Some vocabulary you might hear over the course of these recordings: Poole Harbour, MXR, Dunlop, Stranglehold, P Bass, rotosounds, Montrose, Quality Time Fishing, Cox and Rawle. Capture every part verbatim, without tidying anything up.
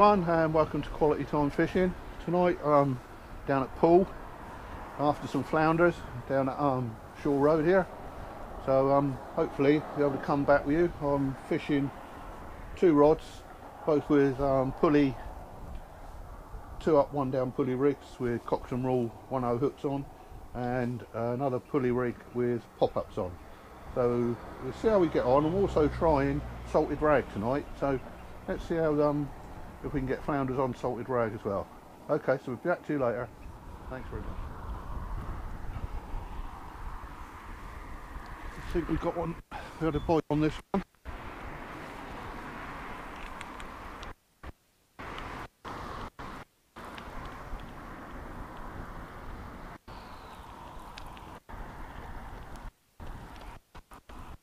everyone, and welcome to Quality Time Fishing. Tonight I'm down at Poole after some flounders down at um, Shore Road here, so um, hopefully be able to come back with you. I'm fishing two rods, both with um, pulley, two up one down pulley rigs with Cox and Rawle one oh hooks on, and another pulley rig with pop-ups on. So we'll see how we get on. I'm also trying salted rag tonight, so let's see how um, if we can get flounders on salted rag as well. Okay, so we'll be back to you later. Thanks very much. I think we've got one, we had a bite on this one.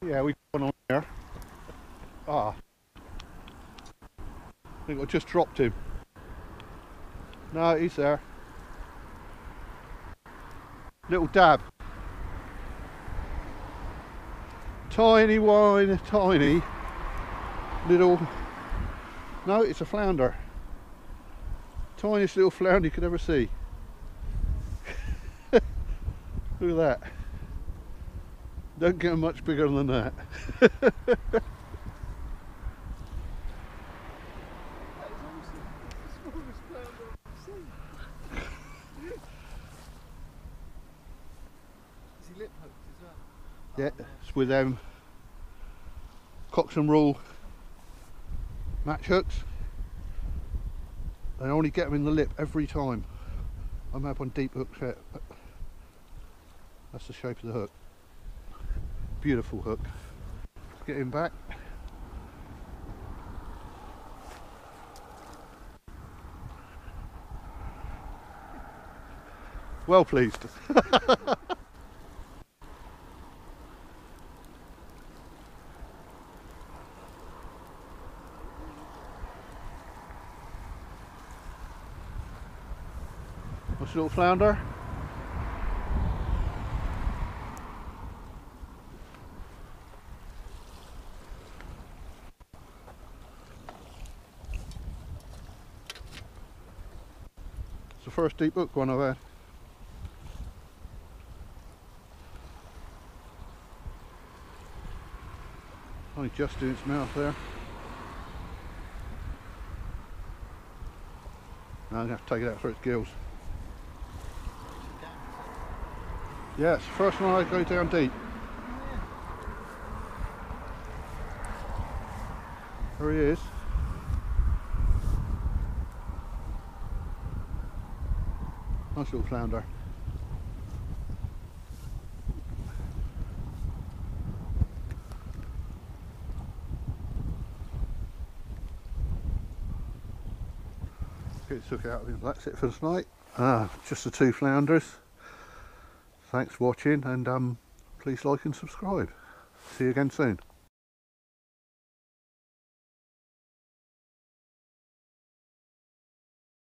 Yeah, we got one on there. Ah, I think I just dropped him. No, he's there. Little dab. Tiny wine, tiny little. No, it's a flounder. Tiniest little flounder you could ever see. Look at that. Don't get much bigger than that. Yeah, it's with um, Cox and Rawle match hooks. They only get them in the lip every time. I'm up on deep hooks here. That's the shape of the hook. Beautiful hook. Let's get him back. Well pleased. Little flounder. It's the first deep hook one I've had. Only just in its mouth there. Now I'm going to have to take it out for its gills. Yes, yeah, first one I go down deep. There he is. Nice little flounder. Get it took out of him. That's it for tonight. Ah, just the two flounders. Thanks for watching, and um, please like and subscribe. See you again soon.